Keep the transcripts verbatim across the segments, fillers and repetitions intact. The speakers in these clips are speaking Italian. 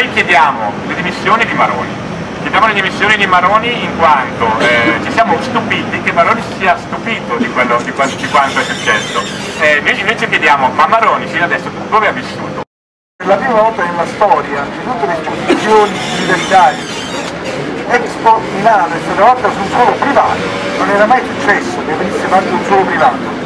Noi chiediamo le dimissioni di Maroni, chiediamo le dimissioni di Maroni in quanto eh, ci siamo stupiti che Maroni sia stupito di, quello, di, quanto, di quanto è successo. Eh, noi invece chiediamo, ma Maroni fino adesso dove ha vissuto? Per la prima volta nella storia di tutte le esposizioni universitarie, Expo Milano è stata fatta su un suolo privato, non era mai successo che venisse fatto un suolo privato.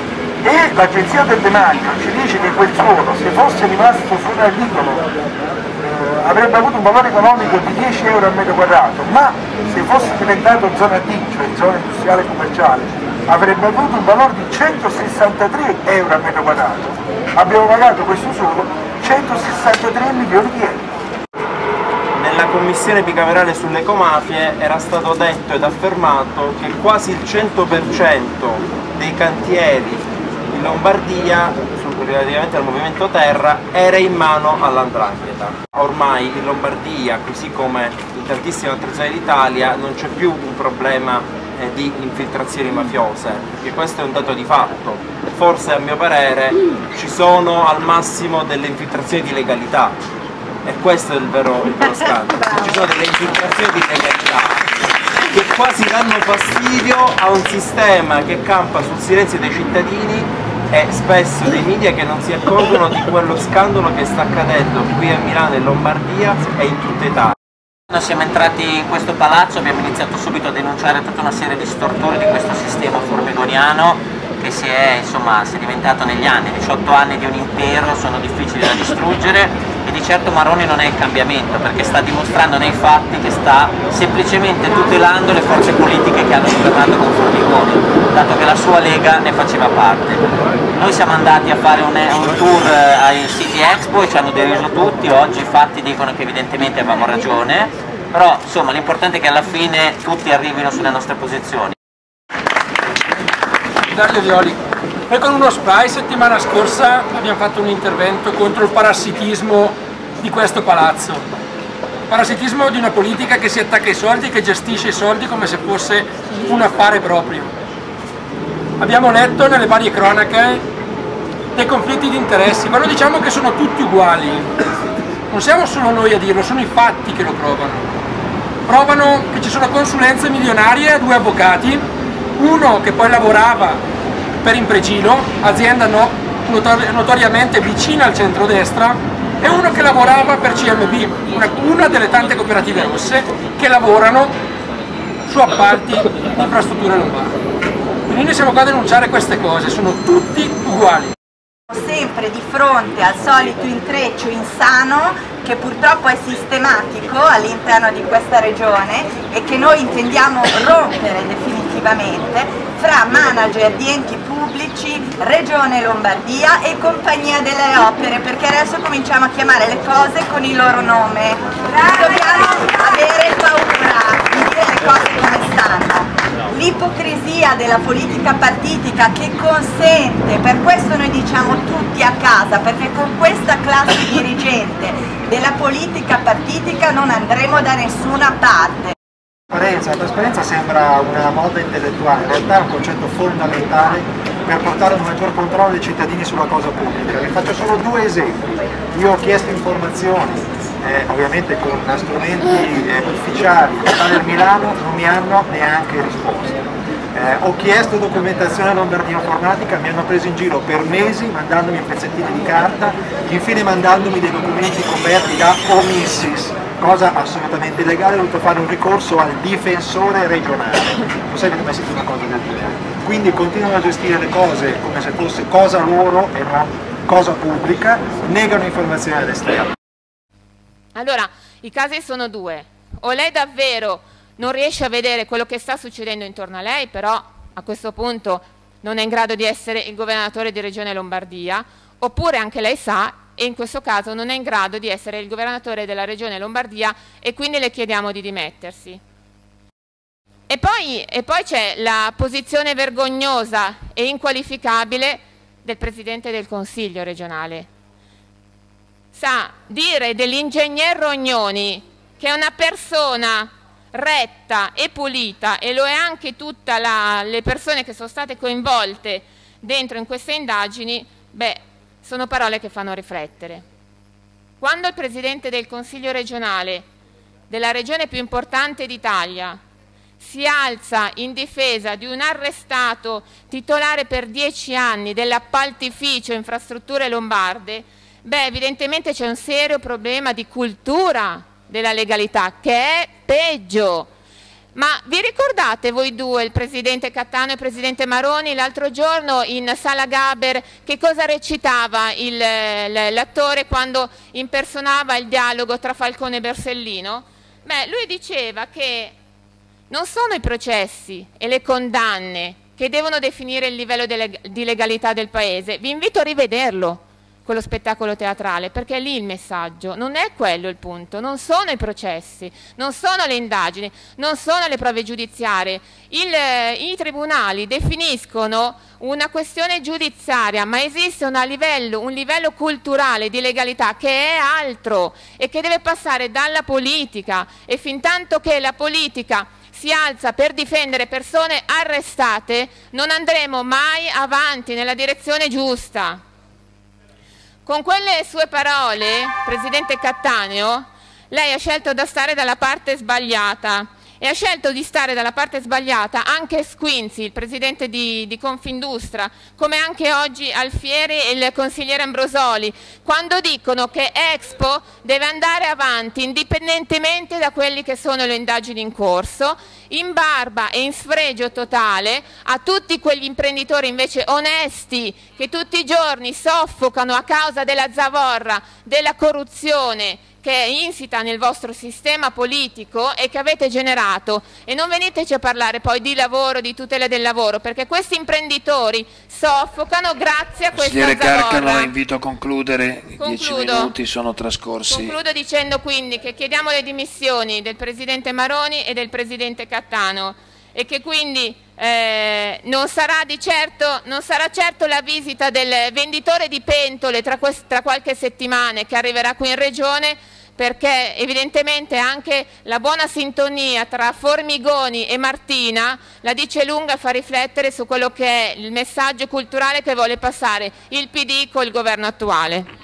E l'Agenzia del Demanio ci dice che quel suolo, se fosse rimasto sull'articolo, eh, avrebbe avuto un valore economico di dieci euro al metro quadrato, ma se fosse diventato zona D, cioè zona industriale e commerciale, avrebbe avuto un valore di centosessantatré euro al metro quadrato. Abbiamo pagato questo suolo centosessantatré milioni di euro. Nella commissione bicamerale sulle ecomafie era stato detto ed affermato che quasi il cento per cento dei cantieri in Lombardia, relativamente al movimento terra, era in mano all'andrangheta. Ormai in Lombardia, così come in tantissime altre zone d'Italia, non c'è più un problema eh, di infiltrazioni mafiose, perché questo è un dato di fatto. Forse, a mio parere, ci sono al massimo delle infiltrazioni di legalità, e questo è il vero, il vero scandalo. Ci sono delle infiltrazioni di legalità che quasi danno fastidio a un sistema che campa sul silenzio dei cittadini e spesso dei media che non si accorgono di quello scandalo che sta accadendo qui a Milano e Lombardia e in tutta Italia. Quando siamo entrati in questo palazzo abbiamo iniziato subito a denunciare tutta una serie di storture di questo sistema formigoniano che si è, insomma, si è diventato negli anni, diciotto anni di un impero sono difficili da distruggere e di certo Maroni non è il cambiamento perché sta dimostrando nei fatti che sta semplicemente tutelando le forze politiche che hanno governato con Formigoni, dato che la sua Lega ne faceva parte. Noi siamo andati a fare un, un tour ai siti Expo e ci hanno deriso tutti, oggi i fatti dicono che evidentemente avevamo ragione, però insomma l'importante è che alla fine tutti arrivino sulle nostre posizioni. Dario Violi, noi con uno spray settimana scorsa abbiamo fatto un intervento contro il parassitismo di questo palazzo, il parassitismo di una politica che si attacca ai soldi, che gestisce i soldi come se fosse un affare proprio. Abbiamo letto nelle varie cronache dei conflitti di interessi, ma noi diciamo che sono tutti uguali, non siamo solo noi a dirlo, sono i fatti che lo provano. Provano che ci sono consulenze milionarie a due avvocati, uno che poi lavorava per Impregilo, azienda no, notori notoriamente vicina al centrodestra, e uno che lavorava per C M B, una, una delle tante cooperative rosse che lavorano su appalti di Infrastrutture Lombarde. Quindi noi siamo qua a denunciare queste cose, sono tutti uguali. Siamo sempre di fronte al solito intreccio insano che purtroppo è sistematico all'interno di questa regione e che noi intendiamo rompere definitivamente fra manager di enti pubblici, Regione Lombardia e Compagnia delle Opere, perché adesso cominciamo a chiamare le cose con il loro nome. Dobbiamo avere paura di dire le cose come stanno. L'ipocrisia della politica partitica che consente, per questo noi diciamo tutti a casa, perché con questa classe dirigente della politica partitica non andremo da nessuna parte. La trasparenza sembra una moda intellettuale, in realtà è un concetto fondamentale per portare un maggior controllo dei cittadini sulla cosa pubblica. Vi faccio solo due esempi. Io ho chiesto informazioni. Eh, ovviamente con strumenti eh, ufficiali del Milano non mi hanno neanche risposto. Eh, ho chiesto documentazione a Lombardia Informatica, mi hanno preso in giro per mesi mandandomi pezzettini di carta, infine mandandomi dei documenti coperti da omissis, cosa assolutamente illegale, ho dovuto fare un ricorso al difensore regionale. Non sapete mai sentito una cosa del genere. Quindi continuano a gestire le cose come se fosse cosa loro e non cosa pubblica, negano informazioni all'esterno. Allora, i casi sono due. O lei davvero non riesce a vedere quello che sta succedendo intorno a lei, però a questo punto non è in grado di essere il governatore di Regione Lombardia, oppure anche lei sa, e in questo caso non è in grado di essere il governatore della Regione Lombardia e quindi le chiediamo di dimettersi. E poi, e poi c'è la posizione vergognosa e inqualificabile del Presidente del Consiglio regionale. Sa dire dell'ingegner Rognoni che è una persona retta e pulita, e lo è anche tutte le persone che sono state coinvolte dentro in queste indagini, beh, sono parole che fanno riflettere. Quando il Presidente del Consiglio regionale della regione più importante d'Italia si alza in difesa di un arrestato titolare per dieci anni dell'appaltificio Infrastrutture Lombarde, beh, evidentemente c'è un serio problema di cultura della legalità, che è peggio. Ma vi ricordate voi due, il Presidente Cattaneo e il Presidente Maroni, l'altro giorno in Sala Gaber, che cosa recitava l'attore quando impersonava il dialogo tra Falcone e Borsellino? Beh, lui diceva che non sono i processi e le condanne che devono definire il livello di legalità del Paese. Vi invito a rivederlo, quello spettacolo teatrale, perché è lì il messaggio, non è quello il punto, non sono i processi, non sono le indagini, non sono le prove giudiziarie. Il, i tribunali definiscono una questione giudiziaria, ma esiste una livello, un livello culturale di legalità che è altro e che deve passare dalla politica, e fin tanto che la politica si alza per difendere persone arrestate non andremo mai avanti nella direzione giusta. Con quelle sue parole, Presidente Cattaneo, lei ha scelto di stare dalla parte sbagliata, e ha scelto di stare dalla parte sbagliata anche Squinzi, il Presidente di, di Confindustria, come anche oggi Alfieri e il Consigliere Ambrosoli, quando dicono che Expo deve andare avanti indipendentemente da quelle che sono le indagini in corso, in barba e in sfregio totale a tutti quegli imprenditori invece onesti che tutti i giorni soffocano a causa della zavorra, della corruzione che è insita nel vostro sistema politico e che avete generato. E non veniteci a parlare poi di lavoro, di tutela del lavoro, perché questi imprenditori soffocano grazie a questa zavorra. Consigliere Carcano, la invito a concludere, i dieci minuti sono trascorsi. Concludo dicendo quindi che chiediamo le dimissioni del Presidente Maroni e del Presidente Cattaneo, e che quindi eh, non, sarà di certo, non sarà certo la visita del venditore di pentole tra, tra qualche settimana che arriverà qui in Regione, perché evidentemente anche la buona sintonia tra Formigoni e Martina la dice lunga, fa riflettere su quello che è il messaggio culturale che vuole passare il P D col governo attuale.